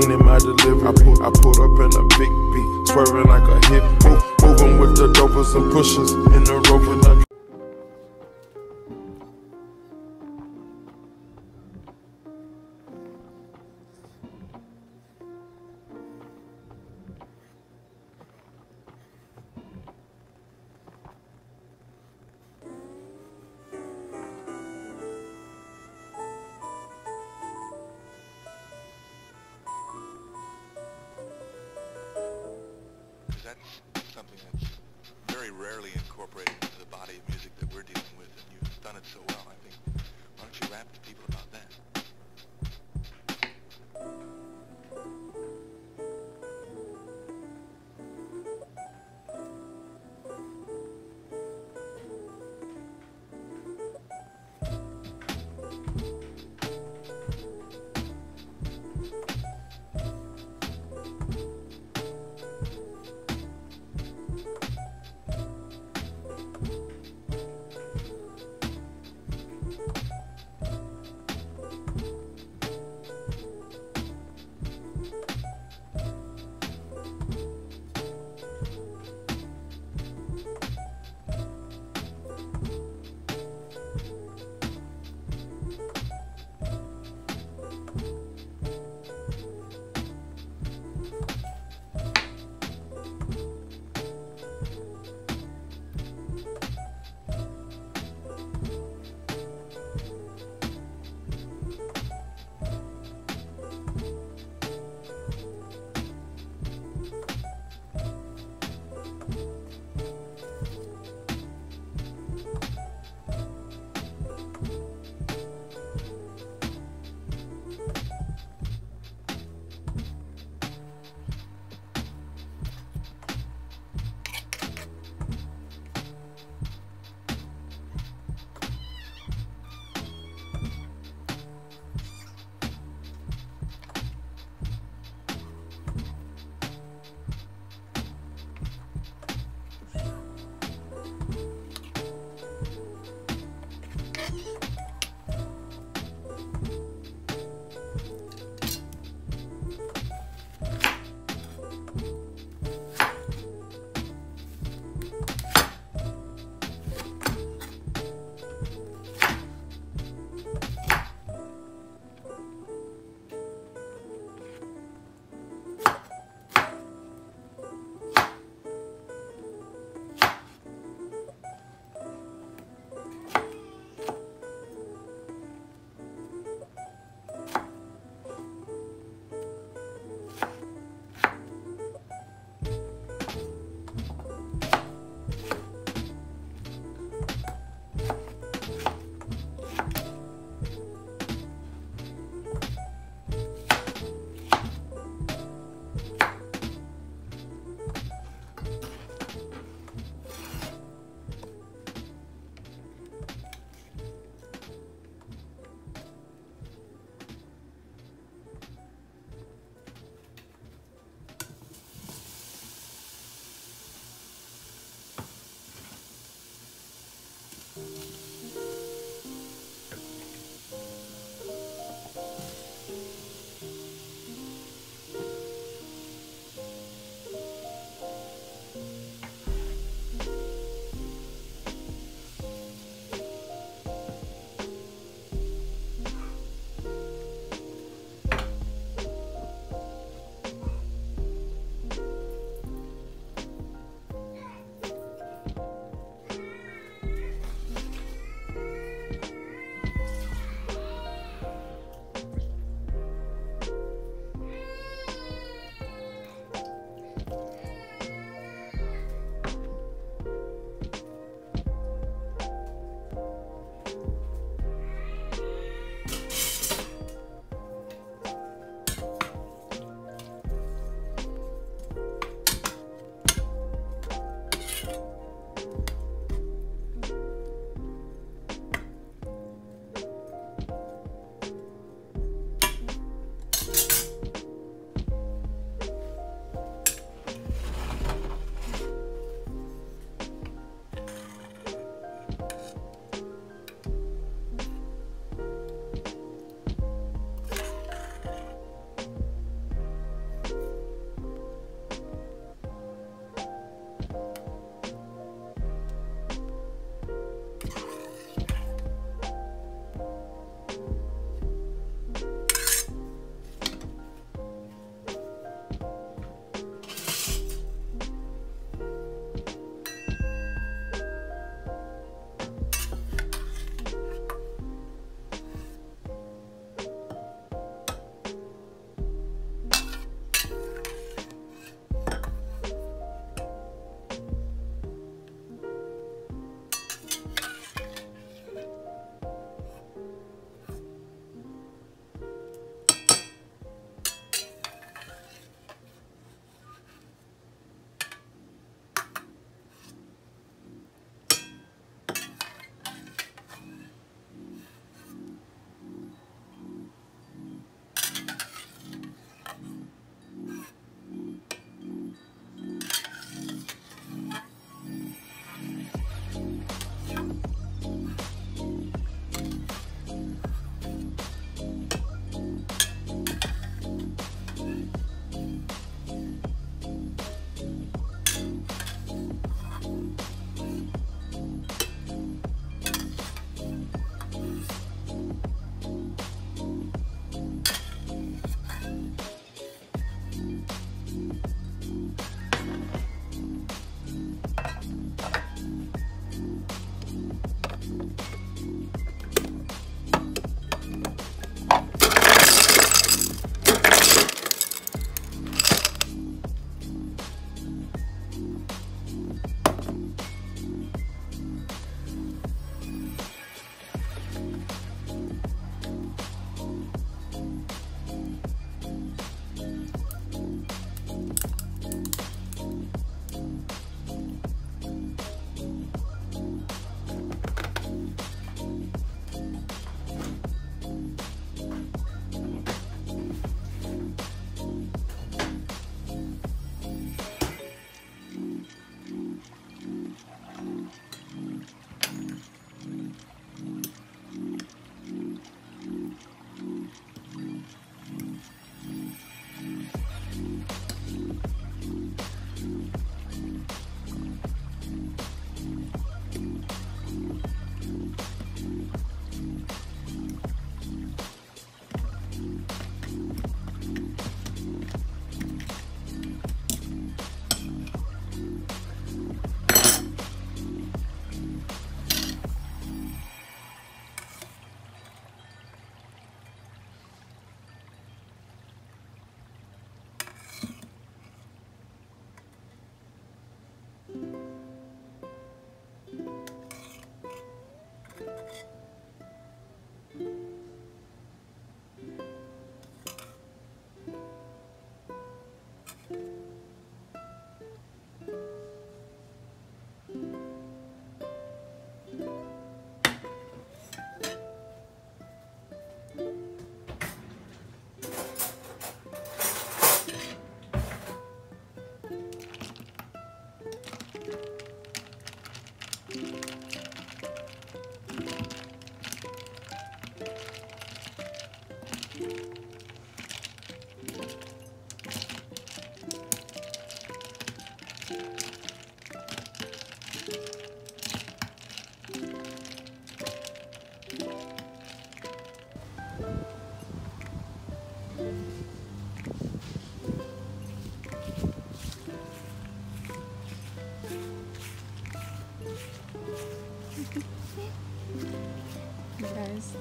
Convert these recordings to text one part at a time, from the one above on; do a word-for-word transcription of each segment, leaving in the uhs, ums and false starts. fiend in my delivery. I put, I put up in a big beat, swerving like a hip hop, moving with the dopers and pushers in the rover. Like that's something that's very rarely incorporated into the body of music that we're dealing with, and you've done it so well, I think. Why don't you rap to people about that?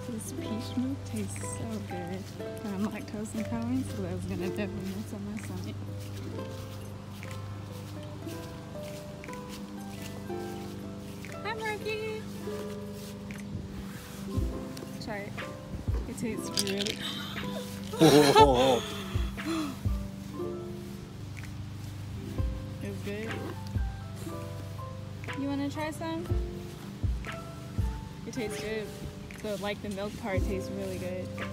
This peach milk tastes so good. I'm lactose intolerant, so I was gonna definitely mess on my stomach. Hi, Marky. Try it. It tastes really. Oh. It's good. You wanna try some? It tastes good. So, like, the milk part tastes really good.